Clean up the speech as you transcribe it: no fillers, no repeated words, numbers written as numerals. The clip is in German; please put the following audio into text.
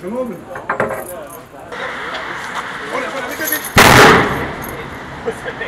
Schönen Abend.